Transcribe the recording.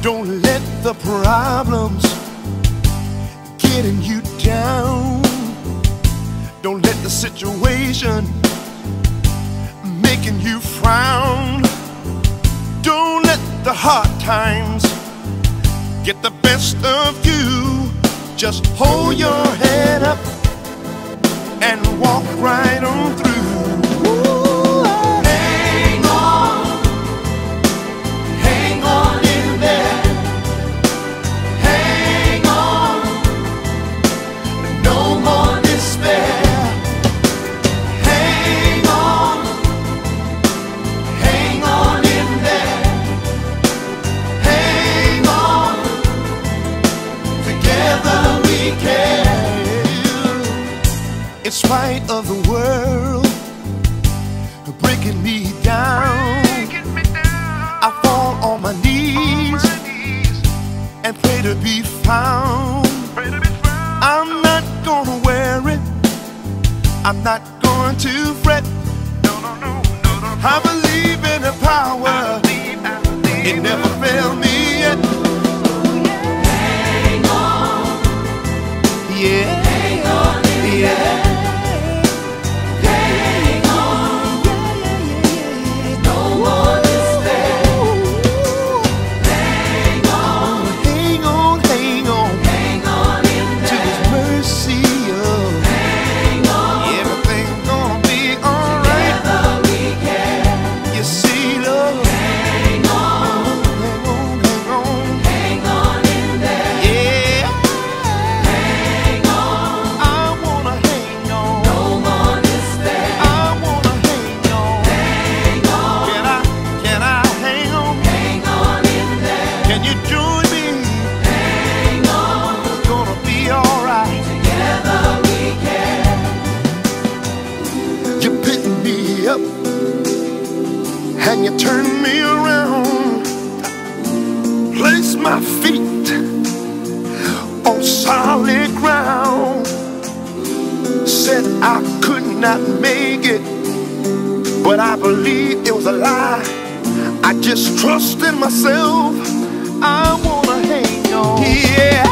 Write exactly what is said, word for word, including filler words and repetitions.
Don't let the problems getting you down. Don't let the situation making you frown. Don't let the hard times get the best of you. Just hold your head up and walk right on through. In spite of the world breaking me down, breaking me down. I fall on my, knees, on my knees and pray to be found. Pray to be found. I'm not gonna wear it. I'm not going to fret. No, no, no, no, no. I believe in the power. I believe, I believe it never failed me yet. Oh, yeah. Hang on, yeah, hang on, in yeah. There. And you turn me around, place my feet on solid ground. Said I could not make it, but I believe it was a lie. I just trusted myself. I wanna hang on, yeah.